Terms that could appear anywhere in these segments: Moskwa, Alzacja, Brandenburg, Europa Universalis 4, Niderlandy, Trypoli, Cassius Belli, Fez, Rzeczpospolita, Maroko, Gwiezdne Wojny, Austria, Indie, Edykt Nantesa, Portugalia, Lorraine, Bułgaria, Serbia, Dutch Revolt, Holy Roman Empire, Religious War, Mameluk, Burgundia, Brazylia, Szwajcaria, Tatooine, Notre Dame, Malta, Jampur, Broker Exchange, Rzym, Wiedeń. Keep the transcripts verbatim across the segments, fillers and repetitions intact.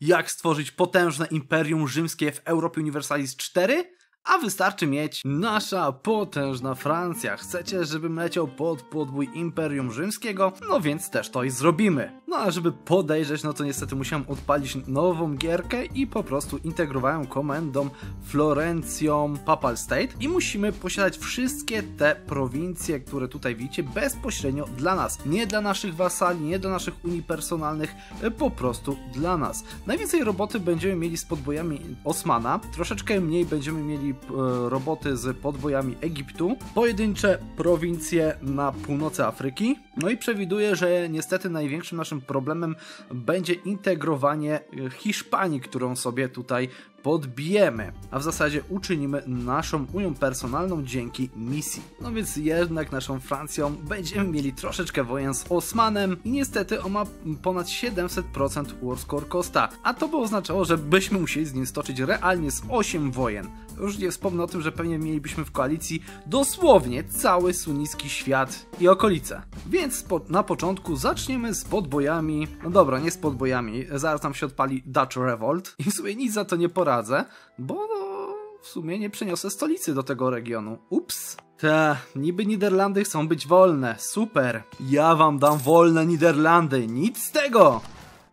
jak stworzyć potężne Imperium Rzymskie w Europie Universalis cztery? A wystarczy mieć nasza potężna Francja. Chcecie, żebym leciał pod podbój Imperium Rzymskiego? No więc też to i zrobimy. No a żeby podejrzeć, no to niestety musiałem odpalić nową gierkę i po prostu integrowałem komendą Florencją Papal State i musimy posiadać wszystkie te prowincje, które tutaj widzicie, bezpośrednio dla nas. Nie dla naszych wasali, nie dla naszych unii personalnych, po prostu dla nas. Najwięcej roboty będziemy mieli z podbojami Osmana, troszeczkę mniej będziemy mieli roboty z podbojami Egiptu, pojedyncze prowincje na północy Afryki. No i przewiduję, że niestety największym naszym problemem będzie integrowanie Hiszpanii, którą sobie tutaj podbijemy, a w zasadzie uczynimy naszą unią personalną dzięki misji. No więc jednak naszą Francją będziemy mieli troszeczkę wojen z Osmanem i niestety on ma ponad siedemset procent war score costa, a to by oznaczało, że byśmy musieli z nim stoczyć realnie z osiem wojen. Już nie wspomnę o tym, że pewnie mielibyśmy w koalicji dosłownie cały sunnicki świat i okolice. Więc po, na początku zaczniemy z podbojami, no dobra, nie z podbojami, zaraz nam się odpali Dutch Revolt i w sumie nic za to nie poradzę, bo no, w sumie nie przeniosę stolicy do tego regionu. Ups. Te, niby Niderlandy chcą być wolne, super. Ja wam dam wolne Niderlandy, nic z tego!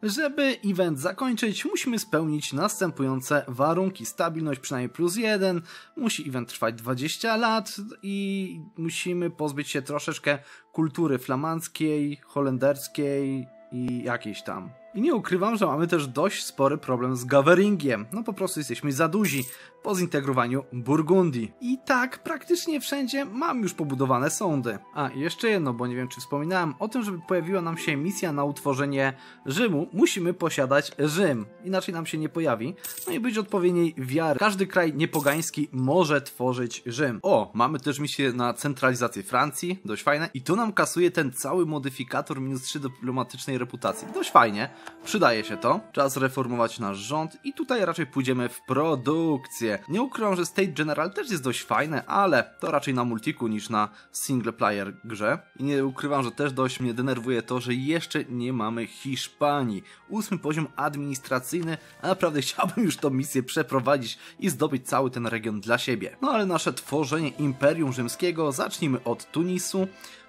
Żeby event zakończyć, musimy spełnić następujące warunki. Stabilność przynajmniej plus jeden, musi event trwać dwadzieścia lat i musimy pozbyć się troszeczkę kultury flamandzkiej, holenderskiej i jakiejś tam. I nie ukrywam, że mamy też dość spory problem z gatheringiem. No po prostu jesteśmy za duzi po zintegrowaniu Burgundii. I tak praktycznie wszędzie mam już pobudowane sądy. A jeszcze jedno, bo nie wiem czy wspominałem o tym, żeby pojawiła nam się misja na utworzenie Rzymu. Musimy posiadać Rzym. Inaczej nam się nie pojawi. No i być odpowiedniej wiary. Każdy kraj niepogański może tworzyć Rzym. O, mamy też misję na centralizację Francji. Dość fajne. I tu nam kasuje ten cały modyfikator minus trzy dyplomatycznej reputacji. Dość fajnie. Przydaje się to. Czas reformować nasz rząd i tutaj raczej pójdziemy w produkcję. Nie ukrywam, że State General też jest dość fajne, ale to raczej na multiku niż na single player grze. I nie ukrywam, że też dość mnie denerwuje to, że jeszcze nie mamy Hiszpanii. Ósmy poziom administracyjny, a naprawdę chciałbym już tą misję przeprowadzić i zdobyć cały ten region dla siebie. No ale nasze tworzenie Imperium Rzymskiego zacznijmy od Tunisu.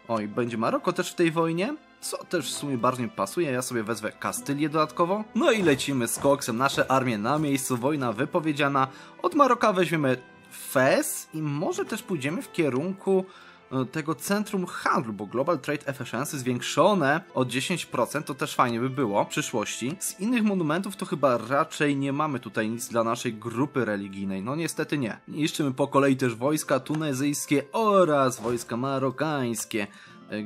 Oj, będzie Maroko też w tej wojnie. Co też w sumie bardziej pasuje, ja sobie wezwę Kastylię dodatkowo. No i lecimy z koksem, nasze armie na miejscu, wojna wypowiedziana. Od Maroka weźmiemy Fez i może też pójdziemy w kierunku tego centrum handlu, bo Global Trade Efficiency zwiększone o dziesięć procent to też fajnie by było w przyszłości. Z innych monumentów to chyba raczej nie mamy tutaj nic dla naszej grupy religijnej, no niestety nie. Niszczymy po kolei też wojska tunezyjskie oraz wojska marokańskie.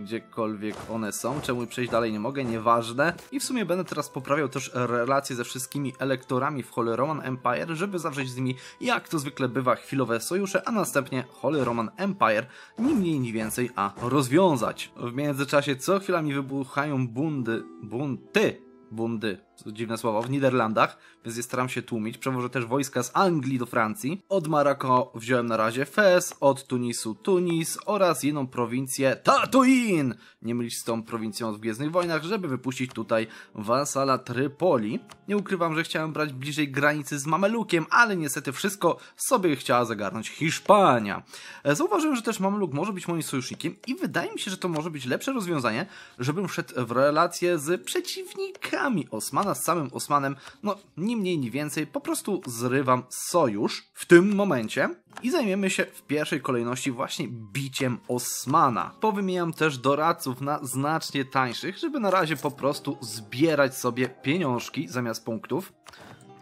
Gdziekolwiek one są, czemu przejść dalej nie mogę, nieważne. I w sumie będę teraz poprawiał też relacje ze wszystkimi elektorami w Holy Roman Empire, żeby zawrzeć z nimi, jak to zwykle bywa, chwilowe sojusze, a następnie Holy Roman Empire, ni mniej, ni więcej, a rozwiązać. W międzyczasie co chwila mi wybuchają bundy, bunty, bundy, dziwne słowo, w Niderlandach, więc je staram się tłumić. Przewożę też wojska z Anglii do Francji. Od Maroko wziąłem na razie Fez, od Tunisu Tunis oraz jedną prowincję Tatooine. Nie mylić z tą prowincją w Gwiezdnych Wojnach, żeby wypuścić tutaj wasala Trypoli. Nie ukrywam, że chciałem brać bliżej granicy z Mamelukiem, ale niestety wszystko sobie chciała zagarnąć Hiszpania. Zauważyłem, że też Mameluk może być moim sojusznikiem i wydaje mi się, że to może być lepsze rozwiązanie, żebym wszedł w relacje z przeciwnikami Osmana, z samym Osmanem, no ni mniej, ni więcej, po prostu zrywam sojusz w tym momencie i zajmiemy się w pierwszej kolejności właśnie biciem Osmana. Powymieniam też doradców na znacznie tańszych, żeby na razie po prostu zbierać sobie pieniążki zamiast punktów.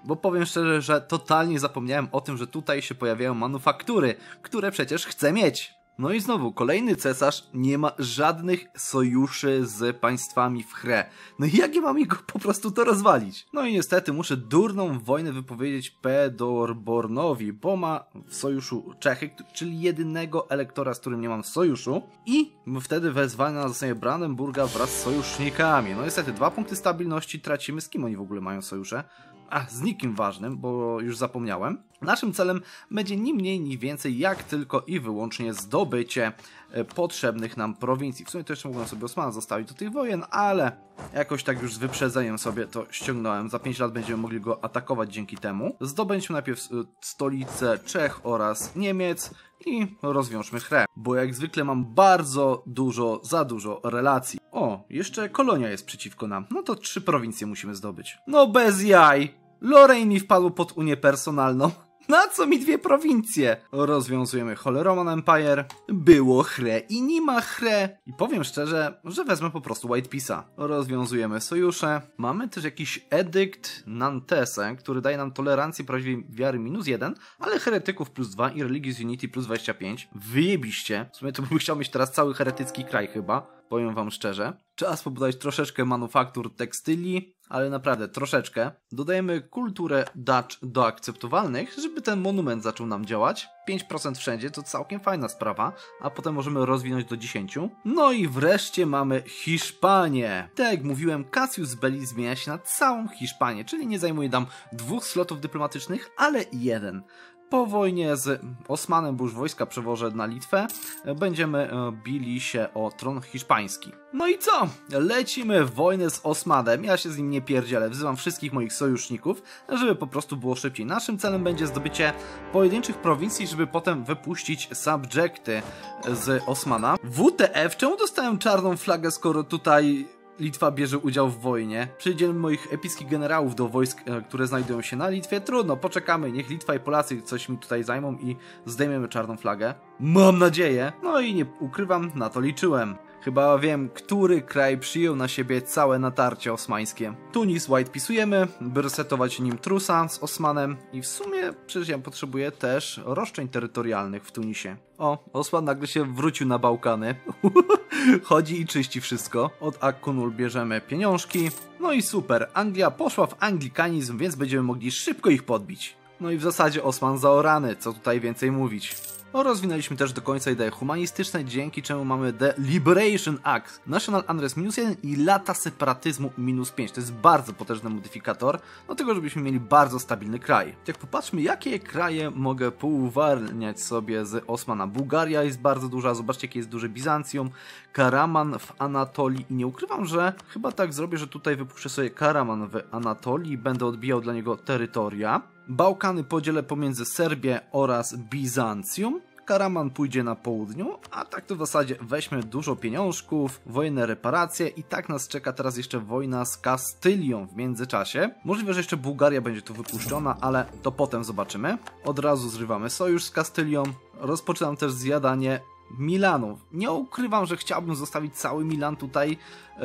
Bo powiem szczerze, że totalnie zapomniałem o tym, że tutaj się pojawiają manufaktury, które przecież chcę mieć. No i znowu, kolejny cesarz nie ma żadnych sojuszy z państwami w chrę. No i jak ja mam go po prostu to rozwalić? No i niestety muszę durną wojnę wypowiedzieć Pedorbornowi, bo ma w sojuszu Czechy, czyli jedynego elektora, z którym nie mam sojuszu. I wtedy wezwana zostanie Brandenburga wraz z sojusznikami. No niestety, dwa punkty stabilności tracimy. Z kim oni w ogóle mają sojusze? a z nikim ważnym, bo już zapomniałem. Naszym celem będzie ni mniej, ni więcej, jak tylko i wyłącznie zdobycie potrzebnych nam prowincji. W sumie to jeszcze mogłem sobie Osmana zostawić do tych wojen, ale jakoś tak już z wyprzedzeniem sobie to ściągnąłem. Za pięć lat będziemy mogli go atakować dzięki temu. Zdobędźmy najpierw stolicę Czech oraz Niemiec i rozwiążmy chrę, bo jak zwykle mam bardzo dużo, za dużo relacji. O, jeszcze kolonia jest przeciwko nam. No to trzy prowincje musimy zdobyć. No bez jaj! Lorraine mi wpadło pod unię personalną. Na co mi dwie prowincje? Rozwiązujemy Holy Roman Empire. Było chre i nie ma chre. I powiem szczerze, że wezmę po prostu White Peace'a. Rozwiązujemy sojusze. Mamy też jakiś edykt Nantesa, który daje nam tolerancję prawdziwej wiary minus jeden, ale heretyków plus dwa i Religious Unity plus dwadzieścia pięć. Wyjebiście. W sumie to bym chciał mieć teraz cały heretycki kraj chyba. Powiem wam szczerze. Czas pobudować troszeczkę manufaktur tekstyli, ale naprawdę troszeczkę. Dodajemy kulturę Dutch do akceptowalnych, żeby ten monument zaczął nam działać. pięć procent wszędzie, to całkiem fajna sprawa, a potem możemy rozwinąć do dziesięciu. No i wreszcie mamy Hiszpanię. Tak jak mówiłem, Cassius Belli zmienia się na całą Hiszpanię, czyli nie zajmuje nam dwóch slotów dyplomatycznych, ale jeden. Po wojnie z Osmanem, bo już wojska przewożę na Litwę, będziemy bili się o tron hiszpański. No i co? Lecimy w wojnę z Osmanem. Ja się z nim nie pierdzielę. Wzywam wszystkich moich sojuszników, żeby po prostu było szybciej. Naszym celem będzie zdobycie pojedynczych prowincji, żeby potem wypuścić subjekty z Osmana. W T F, czemu dostałem czarną flagę, skoro tutaj Litwa bierze udział w wojnie? Przydzielmy moich epickich generałów do wojsk, które znajdują się na Litwie. Trudno, poczekamy, niech Litwa i Polacy coś mi tutaj zajmą i zdejmiemy czarną flagę. Mam nadzieję. No i nie ukrywam, na to liczyłem. Chyba wiem, który kraj przyjął na siebie całe natarcie osmańskie. Tunis White pisujemy, by resetować nim trusa z Osmanem. I w sumie przecież ja potrzebuję też roszczeń terytorialnych w Tunisie. O, Osman nagle się wrócił na Bałkany. Chodzi i czyści wszystko. Od Akunul bierzemy pieniążki. No i super, Anglia poszła w anglikanizm, więc będziemy mogli szybko ich podbić. No i w zasadzie Osman zaorany, co tutaj więcej mówić. O, rozwinęliśmy też do końca idee humanistyczne, dzięki czemu mamy The Liberation Act. National Unrest minus jeden i lata separatyzmu minus pięć. To jest bardzo potężny modyfikator, dlatego żebyśmy mieli bardzo stabilny kraj. Tak popatrzmy, jakie kraje mogę pouwalniać sobie z Osmana. Bułgaria jest bardzo duża, zobaczcie jakie jest duże Bizancjum. Karaman w Anatolii i nie ukrywam, że chyba tak zrobię, że tutaj wypuszczę sobie Karaman w Anatolii i będę odbijał dla niego terytoria. Bałkany podzielę pomiędzy Serbię oraz Bizancjum. Karaman pójdzie na południu, a tak to w zasadzie weźmy dużo pieniążków, wojenne reparacje i tak nas czeka teraz jeszcze wojna z Kastylią w międzyczasie. Możliwe, że jeszcze Bułgaria będzie tu wypuszczona, ale to potem zobaczymy. Od razu zrywamy sojusz z Kastylią. Rozpoczynam też zjadanie Milanu. Nie ukrywam, że chciałbym zostawić cały Milan tutaj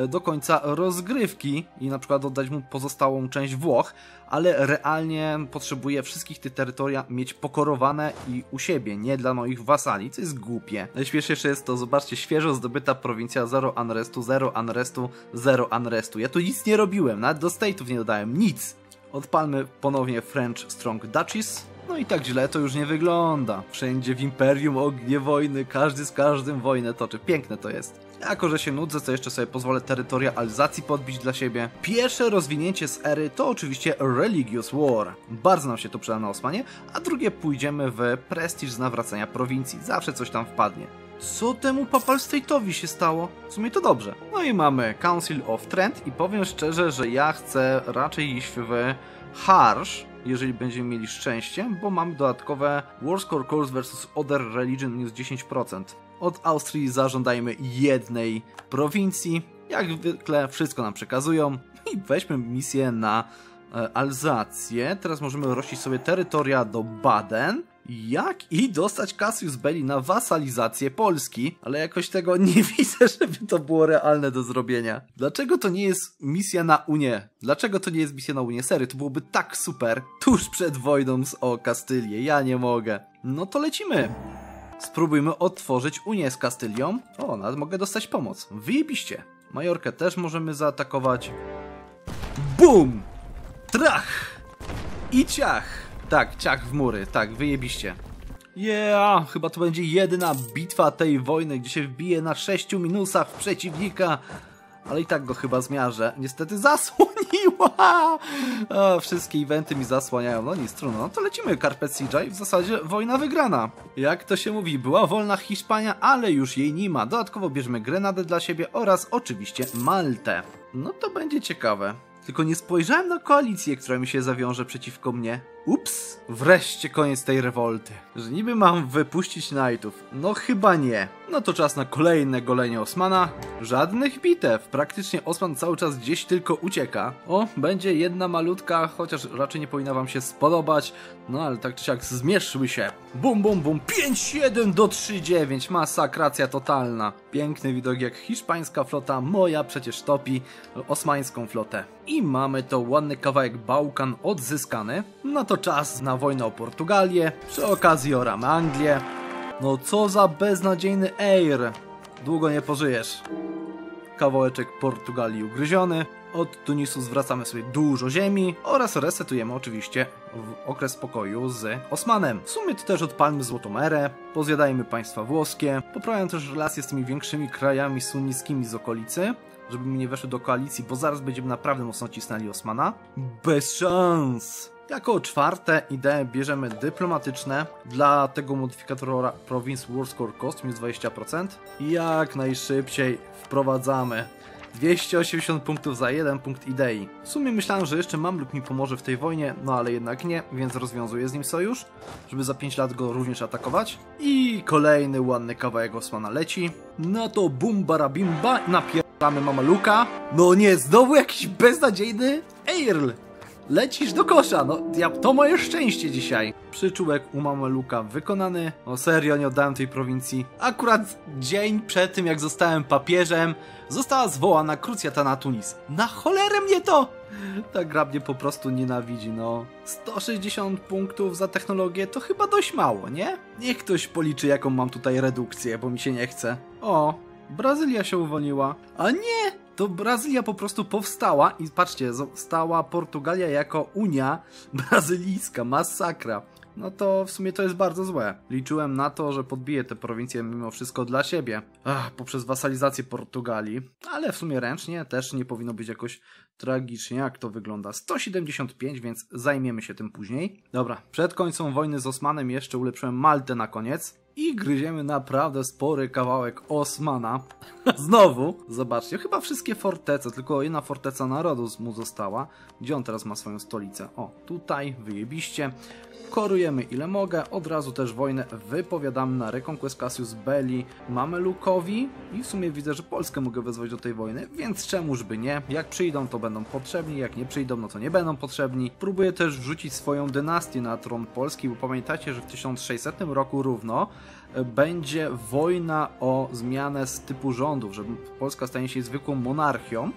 do końca rozgrywki i na przykład oddać mu pozostałą część Włoch, ale realnie potrzebuję wszystkich tych terytoria mieć pokorowane i u siebie, nie dla moich wasali, co jest głupie. Najśmieszniejsze jest to, zobaczcie, świeżo zdobyta prowincja, zero unrestu, zero unrestu, zero unrestu. Ja tu nic nie robiłem, nawet do state'ów nie dodałem, nic. Odpalmy ponownie French Strong Duchess. No i tak źle to już nie wygląda. Wszędzie w Imperium ognie wojny, każdy z każdym wojnę toczy. Piękne to jest. Jako że się nudzę, to jeszcze sobie pozwolę terytoria Alzacji podbić dla siebie. Pierwsze rozwinięcie z ery to oczywiście Religious War. Bardzo nam się to przyda na Osmanie. A drugie pójdziemy w prestiż z nawracania prowincji. Zawsze coś tam wpadnie. Co temu Papal State'owi się stało? W sumie to dobrze. No i mamy Council of Trent i powiem szczerze, że ja chcę raczej iść w Harsh, jeżeli będziemy mieli szczęście, bo mamy dodatkowe War Score Calls versus Other Religion minus dziesięć procent. Od Austrii zażądajmy jednej prowincji. Jak zwykle wszystko nam przekazują i weźmy misję na e, Alzację. Teraz możemy rościć sobie terytoria do Baden, jak i dostać Cassius Belli na wasalizację Polski, ale jakoś tego nie widzę, żeby to było realne do zrobienia. Dlaczego to nie jest misja na Unię? Dlaczego to nie jest misja na Unię? Sery, to byłoby tak super tuż przed wojną z o Kastylię. Ja nie mogę. No to lecimy. Spróbujmy otworzyć Unię z Kastylią. O, nawet mogę dostać pomoc. Wyjebiście. Majorkę też możemy zaatakować. Bum! Trach! I ciach! Tak, ciach w mury, tak, wyjebiście. Yeah, chyba to będzie jedyna bitwa tej wojny, gdzie się wbije na sześciu minusach w przeciwnika. ale i tak go chyba zmiażę. Niestety zasłoniła! O, wszystkie eventy mi zasłaniają. No nic, trudno. No to lecimy Carpet Siege i w zasadzie wojna wygrana. Jak to się mówi, była wolna Hiszpania, ale już jej nie ma. Dodatkowo bierzmy Grenadę dla siebie oraz oczywiście Maltę. No to będzie ciekawe. Tylko nie spojrzałem na koalicję, która mi się zawiąże przeciwko mnie. Ups, wreszcie koniec tej rewolty. Że niby mam wypuścić Knightów. No chyba nie. No to czas na kolejne golenie Osmana. Żadnych bitew. Praktycznie Osman cały czas gdzieś tylko ucieka. O, będzie jedna malutka, chociaż raczej nie powinna wam się spodobać. No ale tak czy siak zmierzmy się. Bum, bum, bum. pięć siedem do trzy dziewięć. Masakracja totalna. Piękny widok jak hiszpańska flota, moja przecież topi osmańską flotę. I mamy to ładny kawałek Bałkan odzyskany. No to czas na wojnę o Portugalię, przy okazji oramy Anglię. No co za beznadziejny air. Długo nie pożyjesz. Kawałeczek Portugalii ugryziony. Od Tunisu zwracamy sobie dużo ziemi oraz resetujemy oczywiście w okres spokoju z Osmanem. W sumie to też odpalmy Złotą Erę, pozjadajmy państwa włoskie, poprawiam też relacje z tymi większymi krajami sunnickimi z okolicy, żeby mi nie weszły do koalicji, bo zaraz będziemy naprawdę mocno cisnęli Osmana. Bez szans! Jako czwarte ideę bierzemy dyplomatyczne dla tego modyfikatora Province War Score Cost, minus dwadzieścia procent. I jak najszybciej wprowadzamy. dwieście osiemdziesiąt punktów za jeden punkt idei. W sumie myślałem, że jeszcze Mamluk mi pomoże w tej wojnie, no ale jednak nie, więc rozwiązuję z nim sojusz, żeby za pięć lat go również atakować. I kolejny ładny kawałek Osmana leci. No to bum barabimba, napierdamy Mameluka. No nie, znowu jakiś beznadziejny Earl. Lecisz do kosza, no ja, to moje szczęście dzisiaj. Przyczółek u Mameluka wykonany. No serio, nie oddałem tej prowincji. Akurat dzień przed tym, jak zostałem papieżem, została zwołana krucjata na Tunis. Na cholerę mnie to! Ta gra mnie po prostu nienawidzi, no. sto sześćdziesiąt punktów za technologię to chyba dość mało, nie? Niech ktoś policzy, jaką mam tutaj redukcję, bo mi się nie chce. O, Brazylia się uwolniła. A nie! To Brazylia po prostu powstała i patrzcie, została Portugalia jako Unia Brazylijska, masakra. No to w sumie to jest bardzo złe. Liczyłem na to, że podbiję tę prowincję mimo wszystko dla siebie. Ach, poprzez wasalizację Portugalii, ale w sumie ręcznie też nie powinno być jakoś tragicznie, jak to wygląda. sto siedemdziesiąt pięć, więc zajmiemy się tym później. Dobra, przed końcem wojny z Osmanem jeszcze ulepszyłem Maltę na koniec. I gryziemy naprawdę spory kawałek Osmana. Znowu, zobaczcie, chyba wszystkie fortece, tylko jedna forteca narodu mu została. Gdzie on teraz ma swoją stolicę? O, tutaj, wyjebiście. Korujemy ile mogę, od razu też wojnę wypowiadam na Reconquest Cassius Belli Mamelukowi. I w sumie widzę, że Polskę mogę wezwać do tej wojny, więc czemuż by nie. Jak przyjdą, to będą potrzebni, jak nie przyjdą, no to nie będą potrzebni. Próbuję też wrzucić swoją dynastię na tron Polski, bo pamiętacie, że w tysiąc sześćsetnym roku równo będzie wojna o zmianę z typu rządów, że Polska stanie się zwykłą monarchią.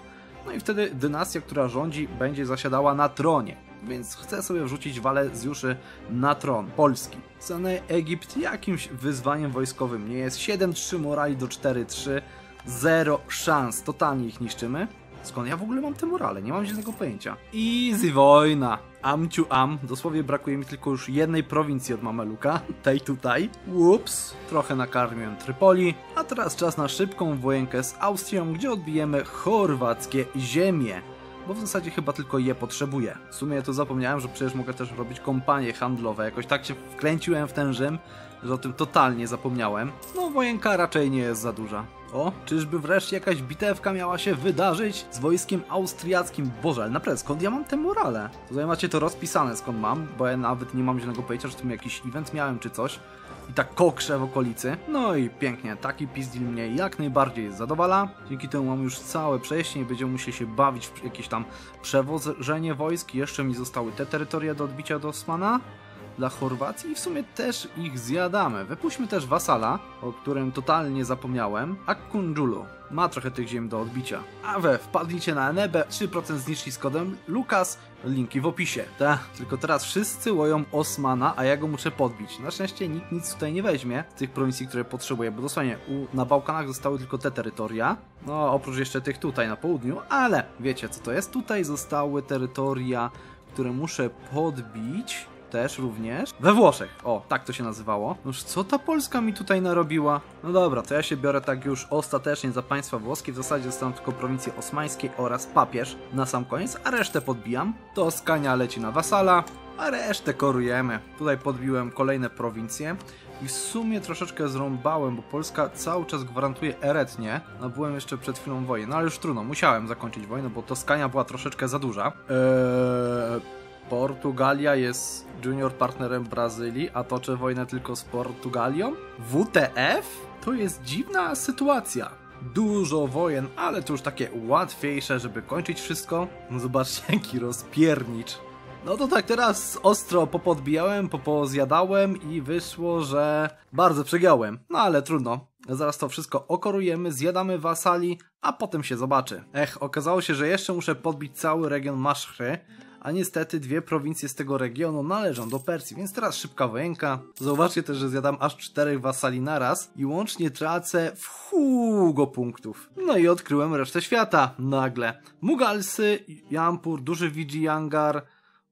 No i wtedy dynastia, która rządzi, będzie zasiadała na tronie. Więc chcę sobie wrzucić Walezjuszy na tron Polski. Sany Egipt jakimś wyzwaniem wojskowym nie jest. siedem trzy morali do cztery trzy. Zero szans. Totalnie ich niszczymy. Skąd ja w ogóle mam te morale? Nie mam żadnego pojęcia. Easy wojna. Amciu am. Dosłownie brakuje mi tylko już jednej prowincji od Mameluka. Tej tutaj. Ups. Trochę nakarmiłem Trypoli. A teraz czas na szybką wojenkę z Austrią, gdzie odbijemy chorwackie ziemie. Bo w zasadzie chyba tylko je potrzebuję. W sumie ja to zapomniałem, że przecież mogę też robić kompanie handlowe. Jakoś tak się wkręciłem w ten Rzym, że o tym totalnie zapomniałem. No wojenka raczej nie jest za duża. O, czyżby wreszcie jakaś bitewka miała się wydarzyć z wojskiem austriackim? Boże, ale naprawdę, skąd ja mam te morale? Tutaj macie to rozpisane, skąd mam, bo ja nawet nie mam żadnego pojęcia, że tym jakiś event miałem czy coś. I tak kokrze w okolicy. No i pięknie, taki pizdil mnie jak najbardziej zadowala. Dzięki temu mam już całe przejście, nie będziemy musieli się bawić w jakieś tam przewożenie wojsk. Jeszcze mi zostały te terytoria do odbicia do Osmana dla Chorwacji i w sumie też ich zjadamy. Wypuśćmy też wasala, o którym totalnie zapomniałem, Akunjulu. Ma trochę tych ziem do odbicia. A we wpadlicie na Enebę, trzy procent zniżki z kodem Lukas, linki w opisie. Ta, tylko teraz wszyscy łoją Osmana, a ja go muszę podbić. Na szczęście nikt nic tutaj nie weźmie z tych prowincji, które potrzebuję, bo dosłownie u, na Bałkanach zostały tylko te terytoria. No, oprócz jeszcze tych tutaj na południu, ale wiecie co to jest? Tutaj zostały terytoria, które muszę podbić. też również. We Włoszech, o, tak to się nazywało. Noż co ta Polska mi tutaj narobiła? No dobra, to ja się biorę tak już ostatecznie za państwa włoskie. W zasadzie zostaną tylko prowincje osmańskie oraz papież na sam koniec, a resztę podbijam. Toskania leci na wasala, a resztę korujemy. Tutaj podbiłem kolejne prowincje. I w sumie troszeczkę zrąbałem, bo Polska cały czas gwarantuje eretnie. No byłem jeszcze przed chwilą w wojnie, no ale już trudno, musiałem zakończyć wojnę, bo Toskania była troszeczkę za duża. Eee, Portugalia jest junior partnerem Brazylii, a toczę wojnę tylko z Portugalią? W T F? To jest dziwna sytuacja. Dużo wojen, ale to już takie łatwiejsze, żeby kończyć wszystko. No zobaczcie, jaki rozpiernicz. No to tak, teraz ostro popodbijałem, popozjadałem i wyszło, że bardzo przegiąłem. No ale trudno. Zaraz to wszystko okorujemy, zjadamy wasali, a potem się zobaczy. Ech, okazało się, że jeszcze muszę podbić cały region Maszchry, a niestety dwie prowincje z tego regionu należą do Persji, więc teraz szybka wojenka. Zobaczcie też, że zjadam aż czterech wasali naraz i łącznie tracę whugo punktów. No i odkryłem resztę świata, nagle. Mugalsy, Jampur, Duży Widżijangar...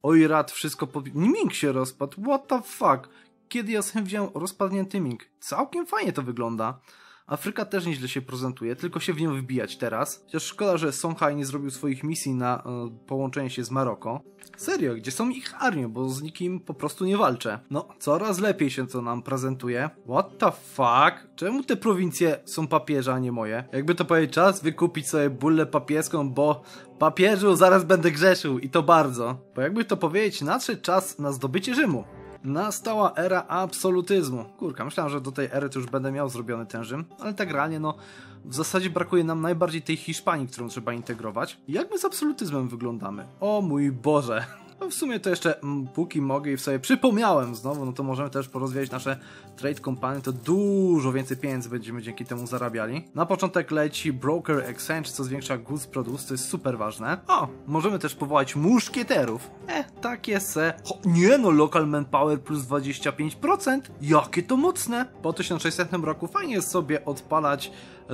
Oj, rad, wszystko pod... Ming się rozpadł, what the fuck? Kiedy ja sobie wziąłem rozpadnięty Ming? Całkiem fajnie to wygląda. Afryka też nieźle się prezentuje, tylko się w nią wybijać teraz. Chociaż szkoda, że Songhai nie zrobił swoich misji na y, połączenie się z Maroko. Serio, gdzie są ich armie, bo z nikim po prostu nie walczę. No, coraz lepiej się to nam prezentuje. What the fuck? Czemu te prowincje są papieża, a nie moje? Jakby to powiedzieć, czas wykupić sobie bullę papieską, bo... Papieżu, zaraz będę grzeszył i to bardzo. Bo jakby to powiedzieć, nadszedł czas na zdobycie Rzymu. Nastała era absolutyzmu. Kurka, myślałem, że do tej ery to już będę miał zrobiony ten Rzym, ale tak realnie, no, w zasadzie brakuje nam najbardziej tej Hiszpanii, którą trzeba integrować. Jak my z absolutyzmem wyglądamy? O mój Boże! No w sumie to jeszcze m, póki mogę i sobie przypomniałem znowu, no to możemy też porozwijać nasze trade company, to dużo więcej pieniędzy będziemy dzięki temu zarabiali. Na początek leci broker exchange, co zwiększa goods produce, to jest super ważne. O, możemy też powołać muszkieterów. E, takie se. Ho, nie no, local manpower plus dwadzieścia pięć procent. Jakie to mocne. Po tysiąc sześćsetnym roku fajnie jest sobie odpalać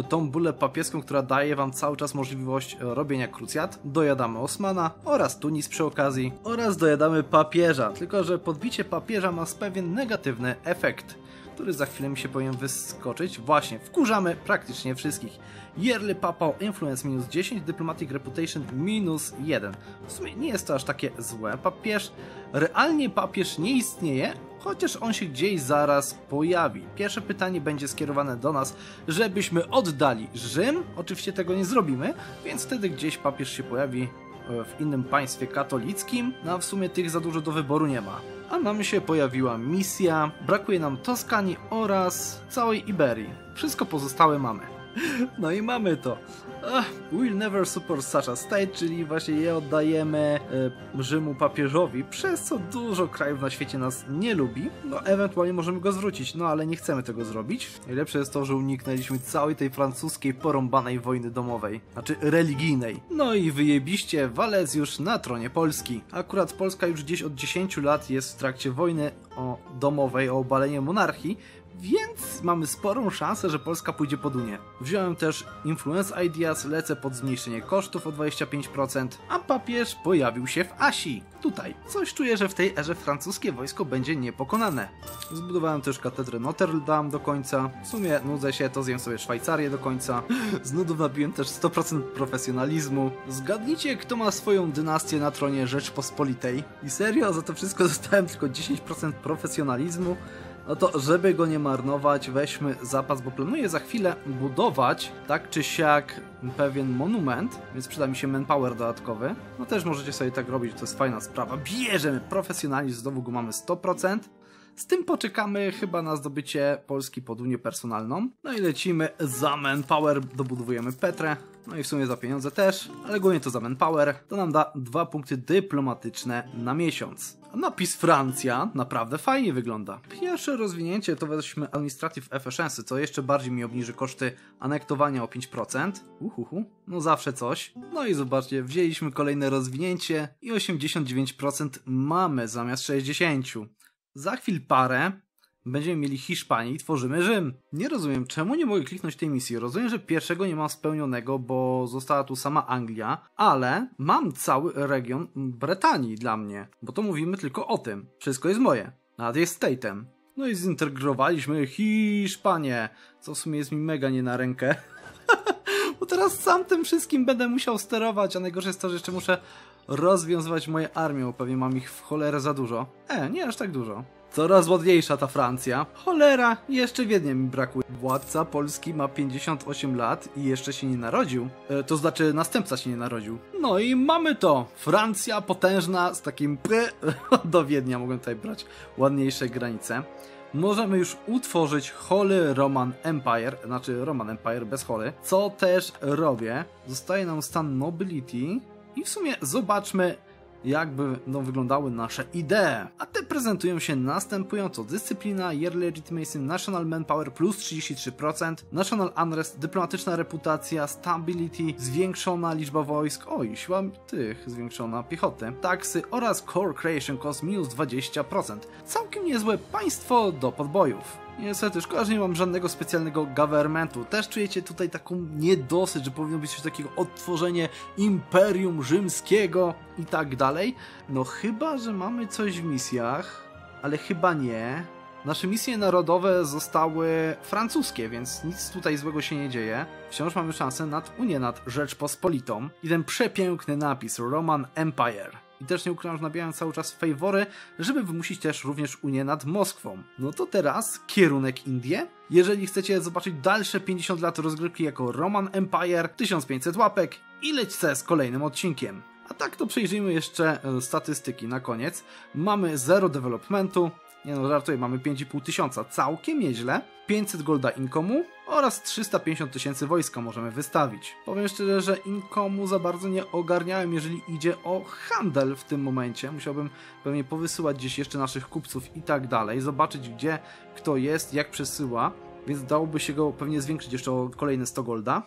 tą bulę papieską, która daje wam cały czas możliwość robienia krucjat. Dojadamy Osmana oraz Tunis przy okazji. Oraz dojadamy papieża, tylko że podbicie papieża ma pewien negatywny efekt, który za chwilę mi się powinien wyskoczyć. Właśnie, wkurzamy praktycznie wszystkich. Yearly papał influence minus dziesięć, diplomatic reputation minus jeden. W sumie nie jest to aż takie złe. Papież, realnie papież nie istnieje, chociaż on się gdzieś zaraz pojawi. Pierwsze pytanie będzie skierowane do nas, żebyśmy oddali Rzym. Oczywiście tego nie zrobimy, więc wtedy gdzieś papież się pojawi w innym państwie katolickim, no a w sumie tych za dużo do wyboru nie ma. A nam się pojawiła misja, brakuje nam Toskanii oraz całej Iberii. Wszystko pozostałe mamy. No i mamy to. We'll never support such a state, czyli właśnie je oddajemy y, Rzymu papieżowi, przez co dużo krajów na świecie nas nie lubi. No ewentualnie możemy go zwrócić, no ale nie chcemy tego zrobić. Najlepsze jest to, że uniknęliśmy całej tej francuskiej porąbanej wojny domowej, znaczy religijnej. No i wyjebiście, Walec już na tronie Polski. Akurat Polska już gdzieś od dziesięciu lat jest w trakcie wojny o, domowej o obalenie monarchii, więc mamy sporą szansę, że Polska pójdzie pod Unię. Wziąłem też Influence Ideas, lecę pod zmniejszenie kosztów o dwadzieścia pięć procent, a papież pojawił się w Asii. Tutaj. Coś czuję, że w tej erze francuskie wojsko będzie niepokonane. Zbudowałem też katedrę Notre Dame do końca. W sumie nudzę się, to zjem sobie Szwajcarię do końca. Z nudów nabiłem też sto procent profesjonalizmu. Zgadnijcie, kto ma swoją dynastię na tronie Rzeczpospolitej. I serio, za to wszystko dostałem tylko dziesięć procent profesjonalizmu. No to, żeby go nie marnować, weźmy zapas, bo planuję za chwilę budować, tak czy siak, pewien monument, więc przyda mi się manpower dodatkowy. No też możecie sobie tak robić, to jest fajna sprawa. Bierzemy profesjonalizm, znowu go mamy sto procent. Z tym poczekamy chyba na zdobycie Polski pod Unię personalną. No i lecimy za manpower, dobudowujemy Petrę. No i w sumie za pieniądze też, ale głównie to za manpower. To nam da dwa punkty dyplomatyczne na miesiąc. A napis Francja naprawdę fajnie wygląda. Pierwsze rozwinięcie to weźmy Administrative Efficiency, co jeszcze bardziej mi obniży koszty anektowania o pięć procent. Uhuhu, no zawsze coś. No i zobaczcie, wzięliśmy kolejne rozwinięcie i osiemdziesiąt dziewięć procent mamy zamiast sześćdziesiąt procent. Za chwil parę. Będziemy mieli Hiszpanię i tworzymy Rzym. Nie rozumiem, czemu nie mogę kliknąć tej misji. Rozumiem, że pierwszego nie mam spełnionego, bo została tu sama Anglia, ale mam cały region Brytanii dla mnie, bo to mówimy tylko o tym. Wszystko jest moje. Nawet jest state'em. No i zintegrowaliśmy Hiszpanię, co w sumie jest mi mega nie na rękę. Bo teraz sam tym wszystkim będę musiał sterować, a najgorsze jest to, że jeszcze muszę rozwiązywać moje armię, bo pewnie mam ich w cholerę za dużo. E, nie aż tak dużo. Coraz ładniejsza ta Francja. Cholera, jeszcze Wiednia mi brakuje. Władca Polski ma pięćdziesiąt osiem lat i jeszcze się nie narodził. E, to znaczy następca się nie narodził. No i mamy to. Francja potężna z takim p... do Wiednia mogłem tutaj brać ładniejsze granice. Możemy już utworzyć Holy Roman Empire, znaczy Roman Empire bez holy, co też robię. Zostaje nam stan nobility i w sumie zobaczmy, jakby będą wyglądały nasze idee. A te prezentują się następująco. Dyscyplina, yearly legitimacy, national manpower plus trzydzieści trzy procent, national unrest, dyplomatyczna reputacja, stability, zwiększona liczba wojsk, oj, siła tych, zwiększona piechoty, taksy oraz core creation cost minus dwadzieścia procent. Całkiem niezłe państwo do podbojów. Niestety, szkoda, że nie mam żadnego specjalnego governmentu. Też czujecie tutaj taką niedosyć, że powinno być coś takiego odtworzenie Imperium Rzymskiego i tak dalej. No chyba, że mamy coś w misjach, ale chyba nie. Nasze misje narodowe zostały francuskie, więc nic tutaj złego się nie dzieje. Wciąż mamy szansę nad Unię, nad Rzeczpospolitą. I ten przepiękny napis Roman Empire. I też nie ukrywam, że nabijałem cały czas fejwory, żeby wymusić też również Unię nad Moskwą. No to teraz kierunek Indie. Jeżeli chcecie zobaczyć dalsze pięćdziesiąt lat rozgrywki jako Roman Empire, tysiąc pięćset łapek i lećcie z kolejnym odcinkiem. A tak to przejrzyjmy jeszcze statystyki na koniec. Mamy zero developmentu. Nie no, żartuję, mamy pięć i pół tysiąca, całkiem nieźle. pięćset golda inkomu oraz trzysta pięćdziesiąt tysięcy wojska możemy wystawić. Powiem szczerze, że inkomu za bardzo nie ogarniałem, jeżeli idzie o handel w tym momencie. Musiałbym pewnie powysyłać gdzieś jeszcze naszych kupców i tak dalej, zobaczyć gdzie kto jest, jak przesyła, więc dałoby się go pewnie zwiększyć jeszcze o kolejne sto golda.